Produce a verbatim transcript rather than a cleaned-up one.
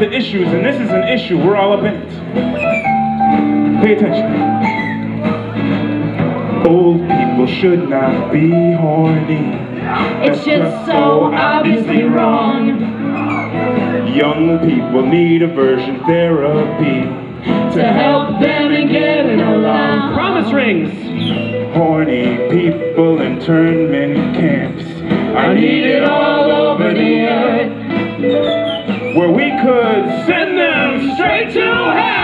Issues, and this is an issue. We're all up in it. Pay attention. Old people should not be horny. It's just so obviously wrong. Young people need aversion therapy to help them in getting along. Promise rings. Horny people internment camps are needed all over the earth, where we could send them straight to hell.